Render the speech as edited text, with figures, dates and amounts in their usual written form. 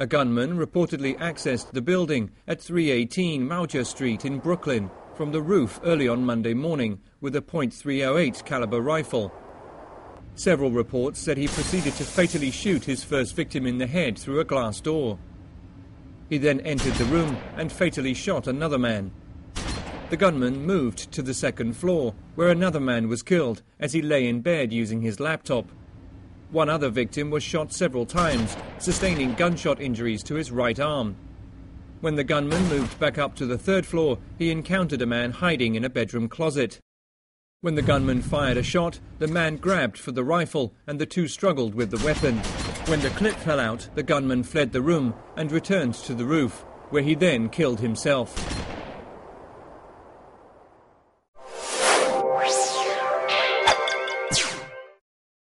A gunman reportedly accessed the building at 318 Mauger Street in Brooklyn from the roof early on Monday morning with a .308 caliber rifle. Several reports said he proceeded to fatally shoot his first victim in the head through a glass door. He then entered the room and fatally shot another man. The gunman moved to the second floor, where another man was killed as he lay in bed using his laptop. One other victim was shot several times, sustaining gunshot injuries to his right arm. When the gunman moved back up to the third floor, he encountered a man hiding in a bedroom closet. When the gunman fired a shot, the man grabbed for the rifle and the two struggled with the weapon. When the clip fell out, the gunman fled the room and returned to the roof, where he then killed himself.